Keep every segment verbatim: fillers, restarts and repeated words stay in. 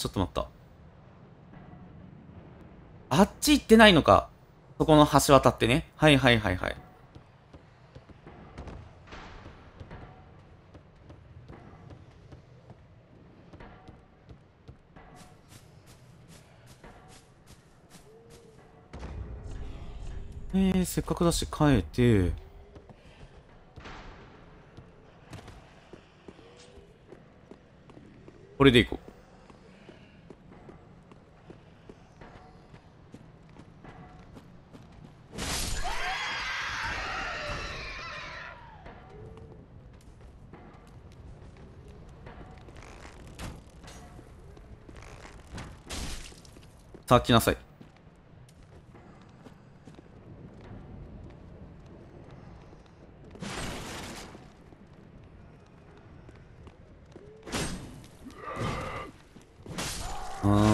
ちょっと待った。あっち行ってないのか。そこの橋渡ってね。はいはいはいはい。えー、せっかくだし変えて、これでいこう。さあ来なさい。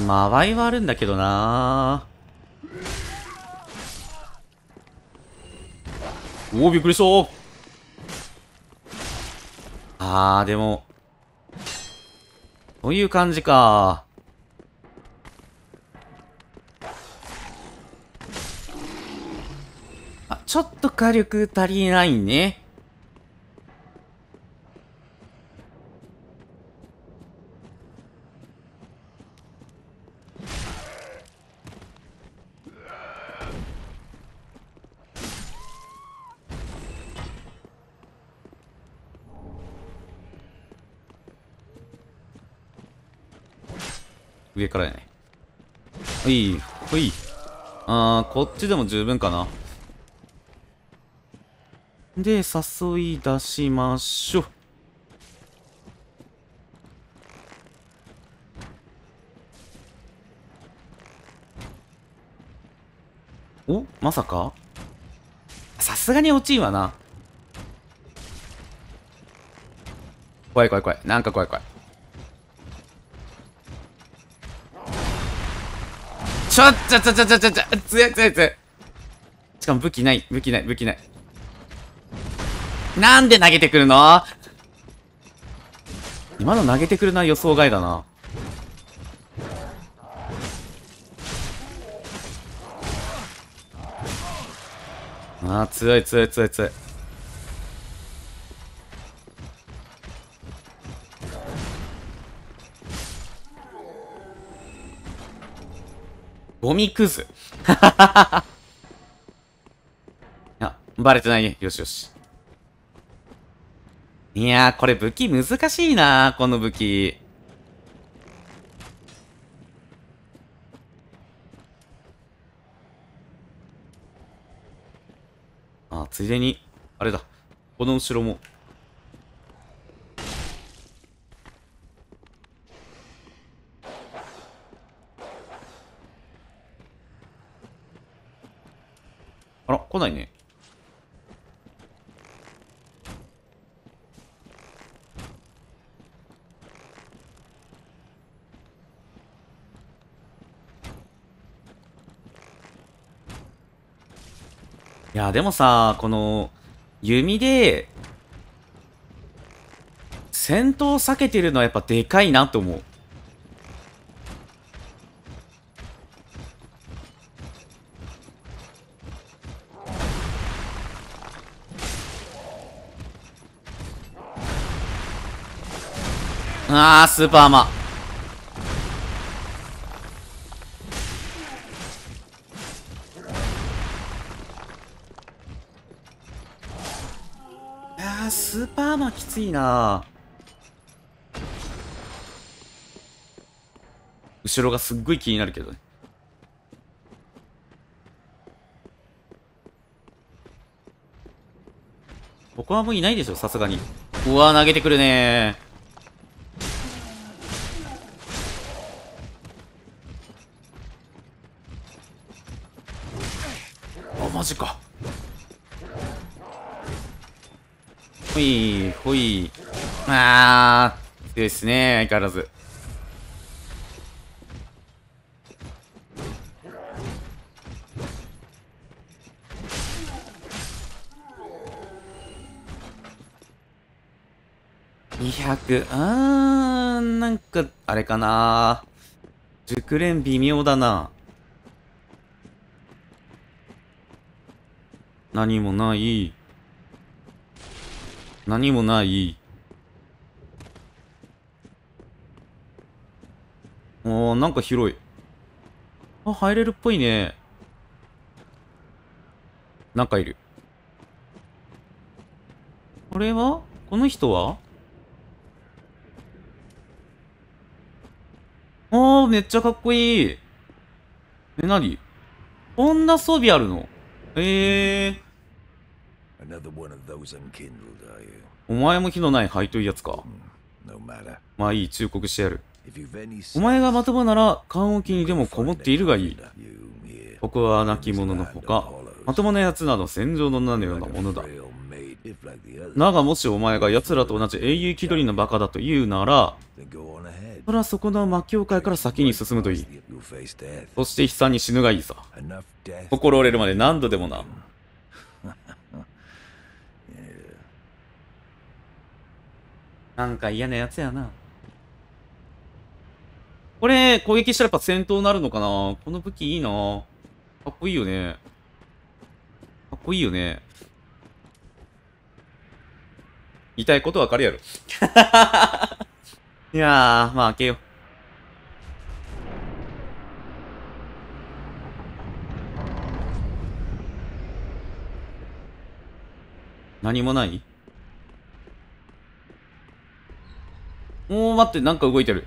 まわいはあるんだけどなー。おお、びっくりしたー。あー、でもそういう感じかー。あ、ちょっと火力足りないね。上からやね。ほい、ほい。あー、こっちでも十分かな。で、誘い出しましょう。お、まさかさすがに落ちんわな。怖い怖い怖い。なんか怖い怖い。ちょっちょっちょっちょっちょっちょっちょっ強い強い強い。しかも武器ない武器ない武器ない。なんで投げてくるの。今の投げてくるのは予想外だな。ああ、強い強い強い強い。ゴミクズ。あ、バレてないね。よしよし。いやー、これ武器難しいなー、この武器。あ、ついでに、あれだ。この後ろも。あら、来ないね。いや、でもさ、この、弓で、戦闘を避けてるのはやっぱでかいなと思う。あー、スーパーマ。あー、スーパーマきついな。後ろがすっごい気になるけどね。ここはもういないでしょ、さすがに。うわー、投げてくるねー。マジか。ほいほい。あー、強いっすね、相変わらず。にひゃく、あー、なんかあれかなー。熟練微妙だな。何もない。何もない。おー、なんか広い。あ、入れるっぽいね。なんかいる。これは？この人は？ああ、めっちゃかっこいい。え、なに？こんな装備あるの？ええー。お前も火のない灰というやつか。まあいい、忠告してやる。お前がまともなら、棺桶にでもこもっているがいい。ここは亡き者のほか、まともな奴など戦場の名のようなものだ。だがもしお前が奴らと同じ英雄気取りのバカだと言うなら、それはそこの魔教会から先に進むといい。そして悲惨に死ぬがいいさ。心折れるまで何度でもな。なんか嫌なやつやな。これ、攻撃したらやっぱ戦闘になるのかな？この武器いいな。かっこいいよね。かっこいいよね。言いたいことわかるやろ。いやー、まあ開けよう。何もない？おー、待って、なんか動いてる。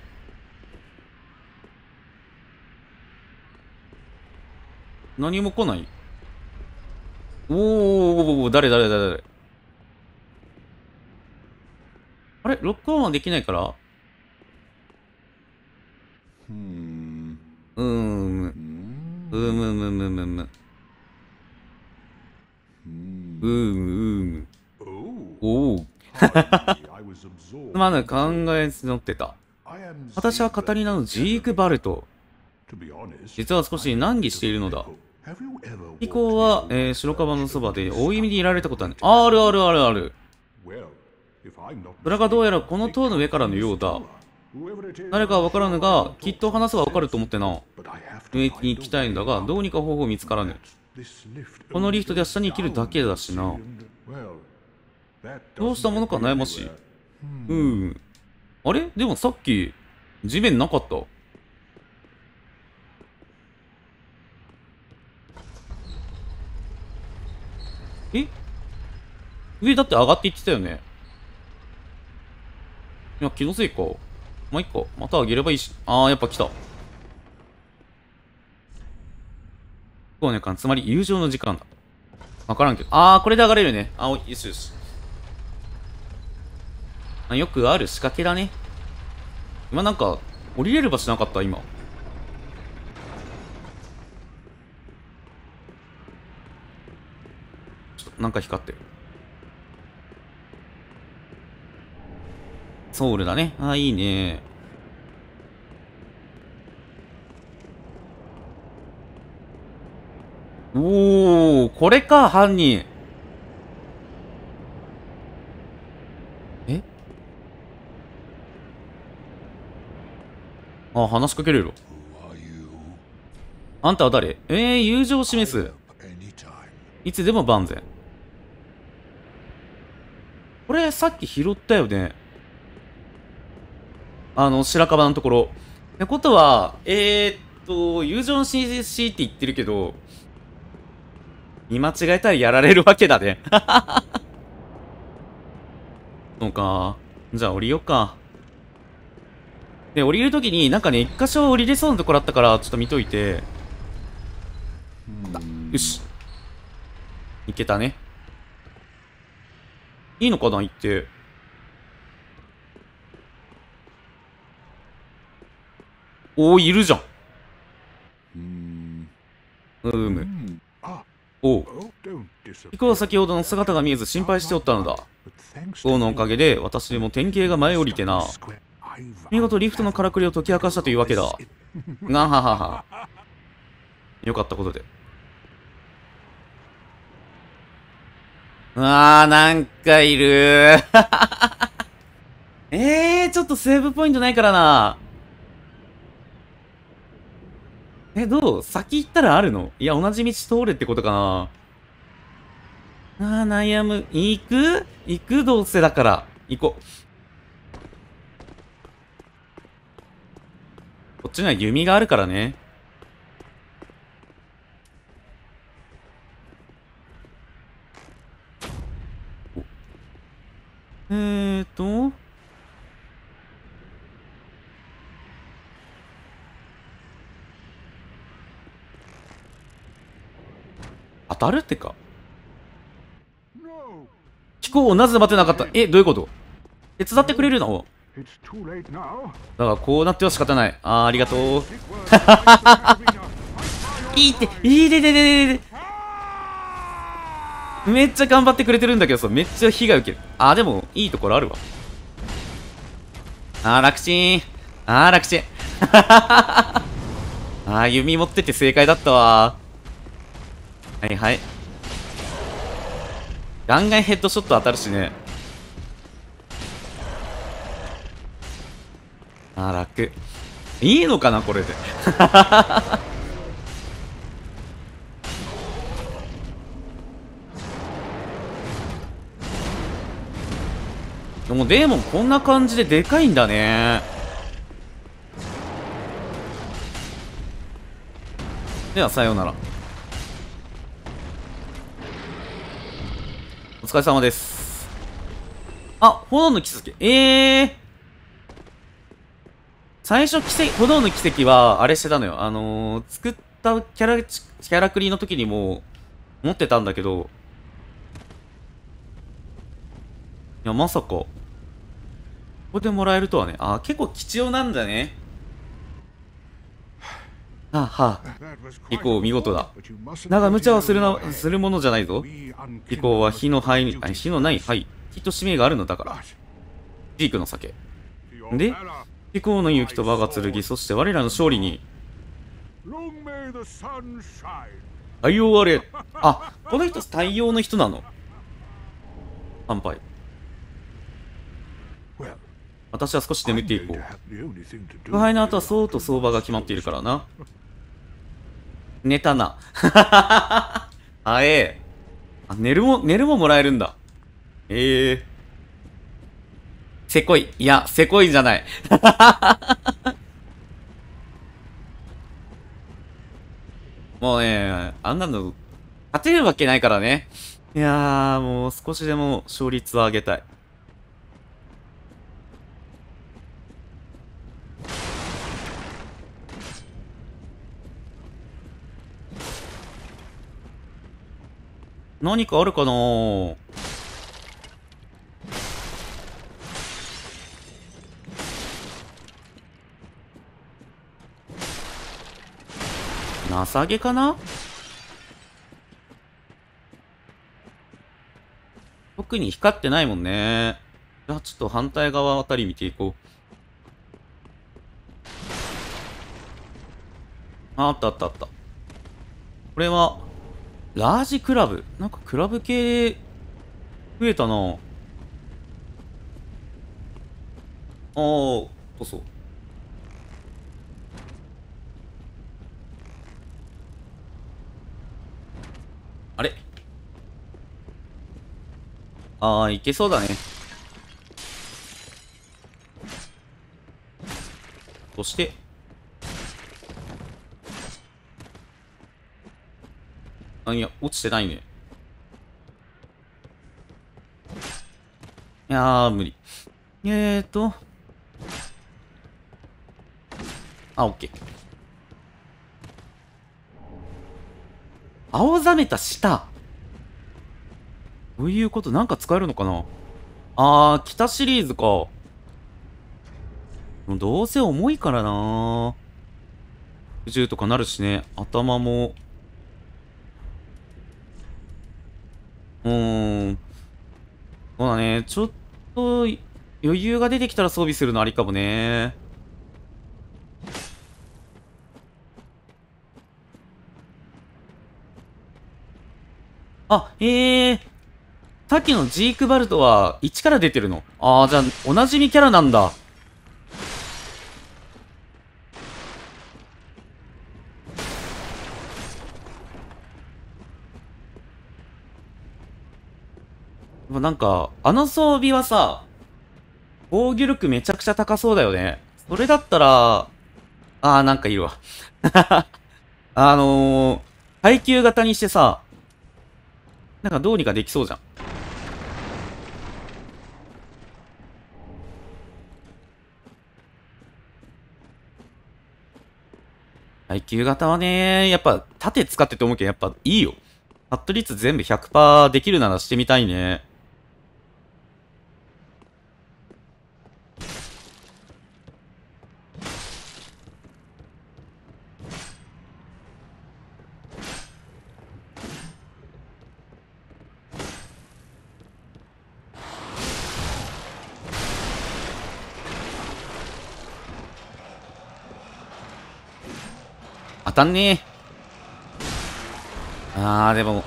何も来ない。おーおーおー、誰誰誰誰。あれ、ロックオンはできないから。うーん。うーん。うーむむむむむ。うーむうーむ。おお。すまぬ考えに乗ってた。私はカタリナのジーク・バルト。実は少し難儀しているのだ。以降は、えー、白樺のそばで大弓にいられたことはね。あるあるあるある。それがどうやらこの塔の上からのようだ。誰かは分からぬが、きっと話せば分かると思ってな。上に行きたいんだが、どうにか方法見つからぬ。このリフトでは下に行けるだけだしな。どうしたものか悩ましい。うーん。あれ？でもさっき、地面なかった。え？上だって上がっていってたよね。いや、気のせいか。まあ、いっか。また上げればいいし。あー、やっぱ来た。ごねんかん、つまり友情の時間だ。わからんけど。あー、これで上がれるね。あ、おい、よしよし。あ、よくある仕掛けだね。今なんか、降りれる場所なかった、今。なんか光ってる。ソウルだね。ああ、いいね。おお、これか、犯人。え？ああ、話しかけれる。あんたは誰？えー、友情を示す。いつでも万全。これさっき拾ったよね。あの、白樺のところ。ってことは、えー、っと、友情の シーシー って言ってるけど、見間違えたらやられるわけだね。そうか。じゃあ降りようか。で、降りるときに、なんかね、一箇所降りれそうなところあったから、ちょっと見といて。よし。いけたね。いいのかな、行って。おお、いるじゃん。うん。うーむ。おう。以降は先ほどの姿が見えず心配しておったのだ。ゴーのおかげで私も典型が前降りてな。見事リフトのからくりを解き明かしたというわけだ。なははは。よかったことで。あー、なんかいるー。えー、ちょっとセーブポイントないからな。え、どう？先行ったらあるの？いや、同じ道通れってことかな。あー、悩む。行く？行く？どうせだから。行こう。こっちには弓があるからね。えーと。当たるってか。聞こう、なぜ待てなかった。え、どういうこと？手伝ってくれるの？だからこうなっては仕方ない。あー、ありがとう。いいって、いいででででで。めっちゃ頑張ってくれてるんだけどさ、めっちゃ被害受ける。あー、でも、いいところあるわ。あー、楽ちん。あー、楽ちん。あー、弓持ってて正解だったわ。はいはい。ガンガンヘッドショット当たるしね。あー、楽。いいのかな、これで。でもデーモンこんな感じででかいんだね。ではさようなら。お疲れ様です。あ、炎の奇跡。えー、最初奇跡、炎の奇跡はあれしてたのよ。あのー、作ったキャラキャラクリの時にも持ってたんだけど、いやまさかここでもらえるとはね。あー、結構貴重なんだね。はあ、はあ、飛行見事だ。だが無茶はするな、するものじゃないぞ。飛行は火の灰に、火のない灰。火と使命があるのだから。ジークの酒。で、飛行の勇気と我が剣、そして我らの勝利に。太陽あれ。あ、この人太陽の人なの。乾杯。私は少し眠っていこう。腐敗の後はそうと相場が決まっているからな。寝たな。あええ。あ、寝るも、寝るももらえるんだ。ええ。せこい。いや、せこいじゃない。もうね、あんなの、勝てるわけないからね。いやー、もう少しでも勝率を上げたい。何かあるかなー。なさげかな。特に光ってないもんね。じゃあちょっと反対側あたり見ていこう。あ、あったあったあった。これはラージクラブ。なんかクラブ系増えたなぁ。あー、そうそう。あれ、あー、いけそうだね。そしていや、落ちてないね。いやー、無理。えーと。あ、オッケー。青ざめた舌。どういうこと？なんか使えるのかな？あー、北シリーズか。どうせ重いからなー。ろくじゅうとかなるしね。頭も。うーん。そうだね。ちょっと、余裕が出てきたら装備するのありかもね。あ、ええー。さっきのジークバルトはいちから出てるの。ああ、じゃあ、おなじみキャラなんだ。もうなんか、あの装備はさ、防御力めちゃくちゃ高そうだよね。それだったら、あーなんかいるわ。あのー、耐久型にしてさ、なんかどうにかできそうじゃん。耐久型はね、やっぱ盾使ってて思うけどやっぱいいよ。カット率全部 ひゃくパーセント できるならしてみたいね。当たんねえ。あーでも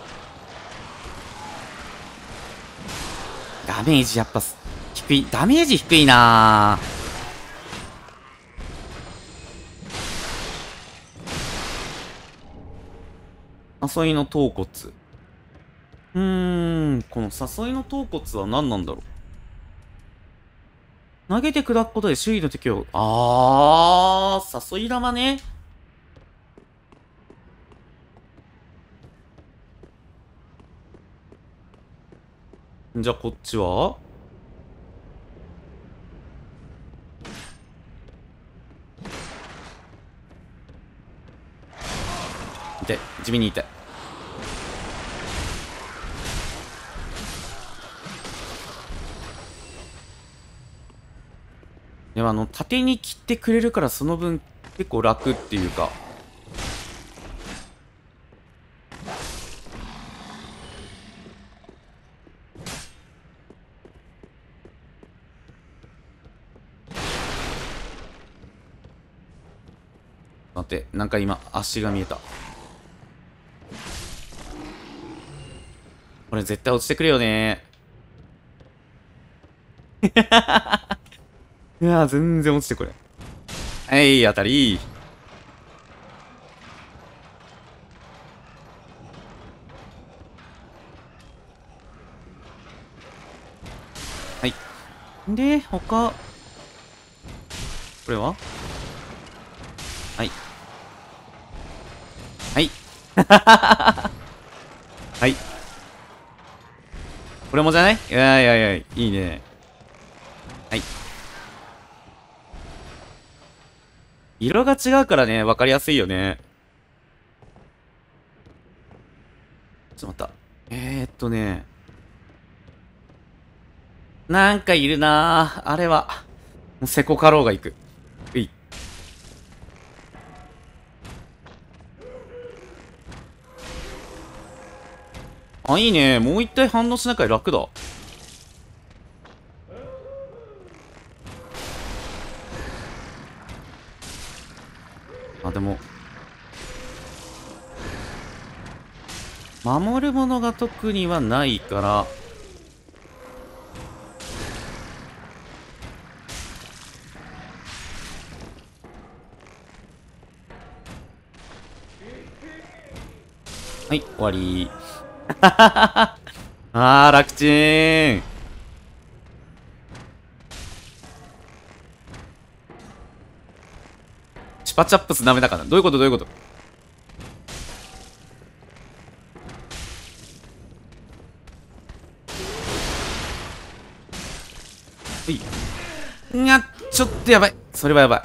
ダメージやっぱ低い。ダメージ低いなー。誘いの頭骨、うーん、この誘いの頭骨は何なんだろう。投げて砕くことで周囲の敵を、あー誘い玉ね。じゃあこっちは痛い、地味に痛い。でもあの縦に切ってくれるからその分結構楽っていうか。なんか今足が見えた。これ絶対落ちてくるよね。いやー全然落ちてこれ。はい、当たり。はい、で他これははいはい。はい。これもじゃない？いやいやいや、いいね。はい。色が違うからね、わかりやすいよね。ちょっと待った。えー、っとね。なんかいるなぁ。あれは。もうセコカロウがいく。うい。あ、いいね。もう一体反応しなきゃ楽だ。あ、でも。守るものが特にはないから。はい、終わり。ああ、楽ちん。チュパチャップスダメだから。どういうことどういうこと。はい。いや、ちょっとやばい。それはやばい。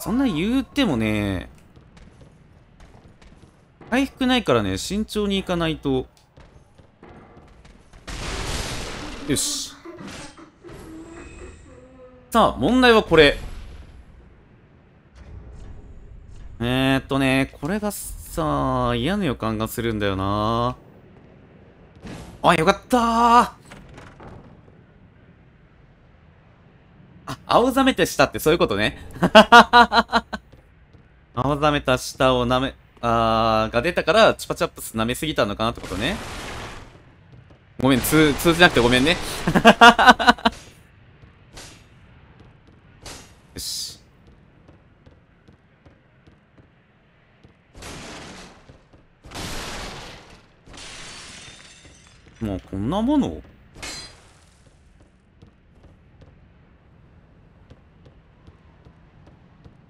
そんな言うてもね、回復ないからね、慎重にいかないと。よし。さあ、問題はこれ。えーっとね、これがさ、嫌な予感がするんだよな。あ、よかったー。あ、青ざめてしたってそういうことね。青ざめた舌を舐め、あー、が出たから、チュパチャップス舐めすぎたのかなってことね。ごめん、通、通じなくてごめんね。よし。まあこんなもの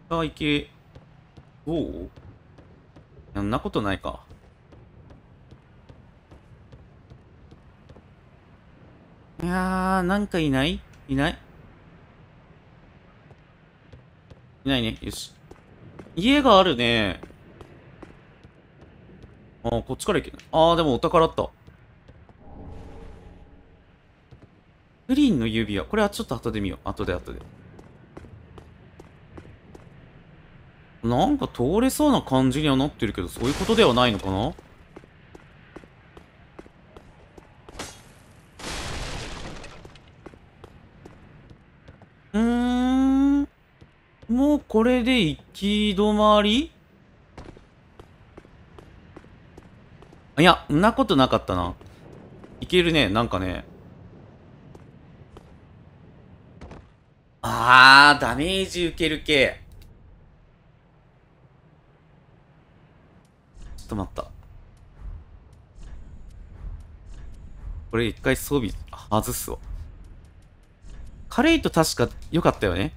体系どう？そんなことないか。いやー、なんかいないいないいないね。よし。家があるね。あー、こっちから行けない。あー、でもお宝あった。グリーンの指輪。これはちょっと後で見よう。後で後で。なんか通れそうな感じにはなってるけど、そういうことではないのかな？もうこれで行き止まり？いや、んなことなかったな。いけるね、なんかね。あー、ダメージ受ける系。ちょっと待った。これ一回装備外すわ。カレイト確か良かったよね。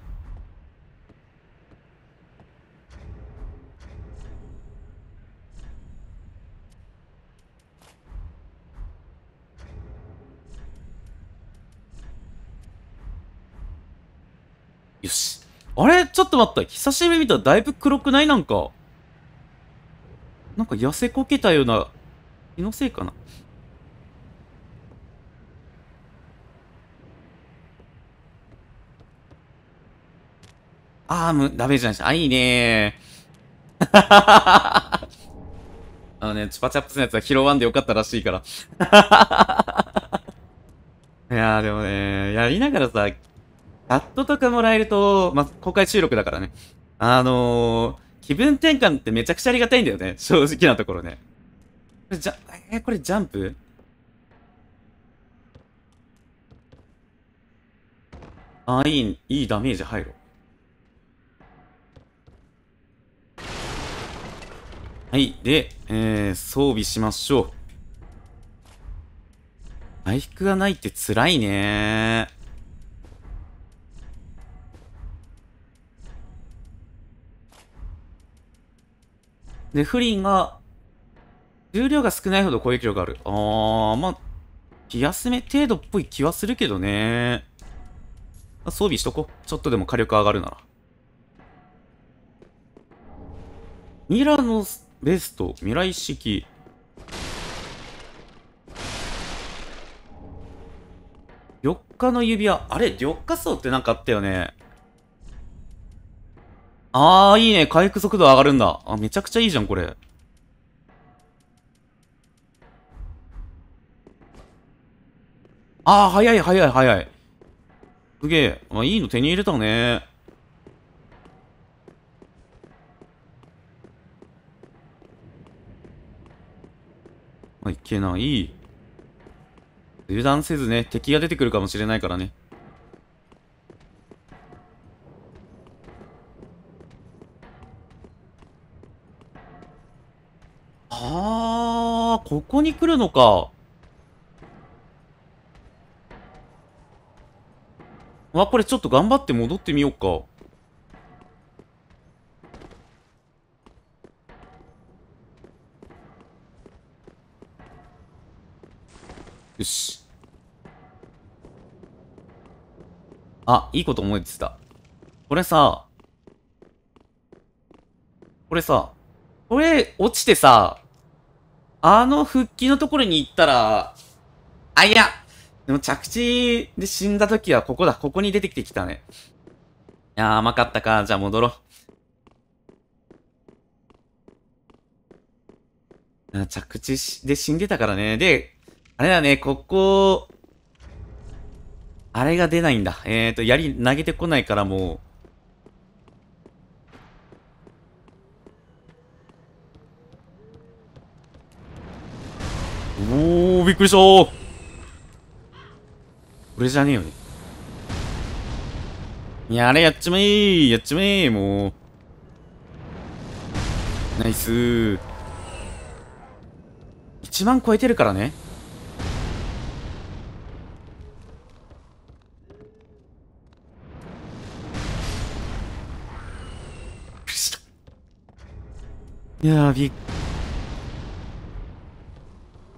よし。あれ？ちょっと待った。久しぶり見たらだいぶ黒くない？なんか。なんか痩せこけたような。気のせいかな。あー、む、ダメージないし。あ、いいねー。あのね、チュパチャップスのやつは拾わんでよかったらしいから。いやー、でもね、やりながらさ、チャットとかもらえると、まあ、公開収録だからね。あのー、気分転換ってめちゃくちゃありがたいんだよね。正直なところね。じゃ、え、これジャンプ？あ、いい、いいダメージ入る。はい。で、えー、装備しましょう。回復がないって辛いねー。で、フリンが、重量が少ないほど攻撃力がある。あー、まあ、気休め程度っぽい気はするけどね。装備しとこ。ちょっとでも火力上がるなら。ミラのベスト、未来式。緑化の指輪。あれ、緑化層ってなんかあったよね。あー、いいね。回復速度上がるんだ。あ、めちゃくちゃいいじゃん、これ。あー、早い、早い、早い。すげえ。あ、いいの手に入れたね。あ、いけない。油断せずね、敵が出てくるかもしれないからね。あー、ここに来るのか。わ、これちょっと頑張って戻ってみようか。よし。あ、いいこと思いついた。これさ、これさ、これ落ちてさ、あの復帰のところに行ったら、あ、いや、でも着地で死んだ時はここだ。ここに出てきてきたね。いやー、甘かったか。じゃあ戻ろう。着地で死んでたからね。で、あれだね、ここ、あれが出ないんだ。えーと、槍投げてこないからもう、おー、びっくりしたー。これじゃねえよね。やれ、やっちまえー、やっちまえー、もう。ナイスー。いちまん超えてるからね。いやー、びっ、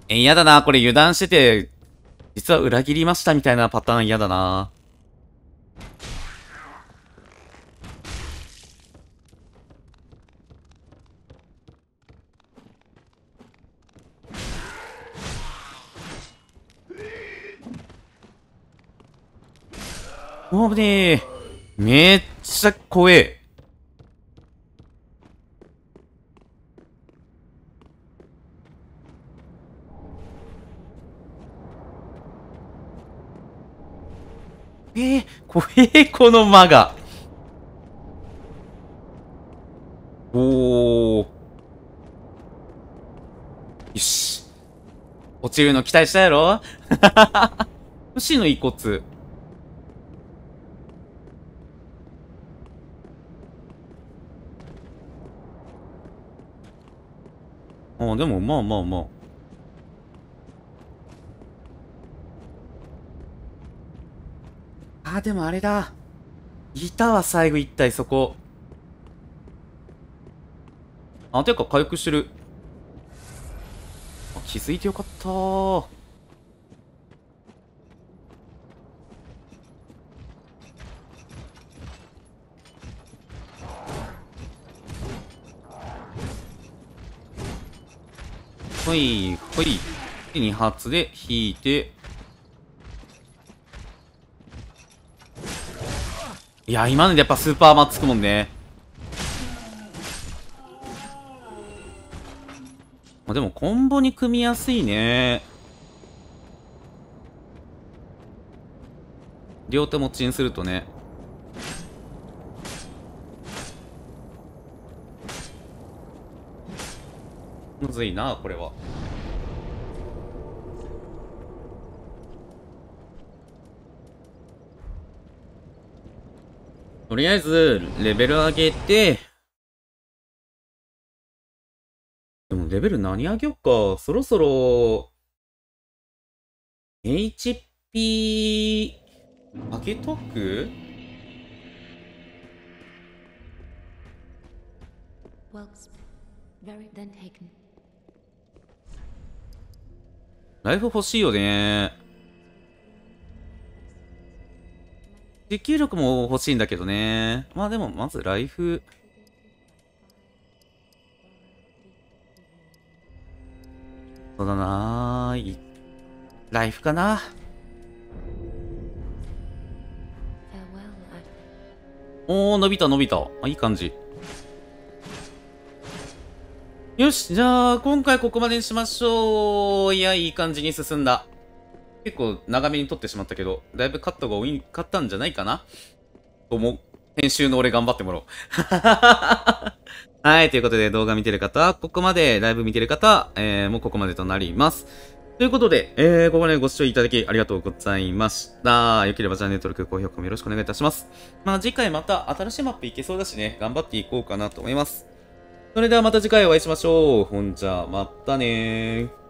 え、嫌だな。これ油断してて、実は裏切りましたみたいなパターン嫌だな。もうねー、めっちゃ怖え。えー、怖え、この間が。おー。よし。落ちるの期待したやろ牛の遺骨。ああ、でも、まあまあまあ。あ、でもあれだ。いたわ、最後一体、そこ。あ、てか、回復してる。あ、気づいてよかったー。ほい、ほい。で、に発で引いて。いや、今のでやっぱスーパーマンつくもんね。まあ、でもコンボに組みやすいね。両手持ちにするとね。むずいな、これは。とりあえず、レベル上げて、でもレベル何上げよっか。そろそろ、エイチピー、上げとく？ライフ欲しいよね。持久力も欲しいんだけどね。まあでも、まずライフ。そうだなーい。ライフかな。おー、伸びた伸びた。あ、いい感じ。よし、じゃあ、今回ここまでにしましょう。いや、いい感じに進んだ。結構長めに撮ってしまったけど、だいぶカットが多い、かったんじゃないかなと思う。編集の俺頑張ってもらおう。はい、ということで動画見てる方は、ここまで、ライブ見てる方は、えー、もうここまでとなります。ということで、えー、ここまでご視聴いただきありがとうございました。良ければチャンネル登録、高評価もよろしくお願いいたします。まあ次回また新しいマップいけそうだしね、頑張っていこうかなと思います。それではまた次回お会いしましょう。ほんじゃ、またねー。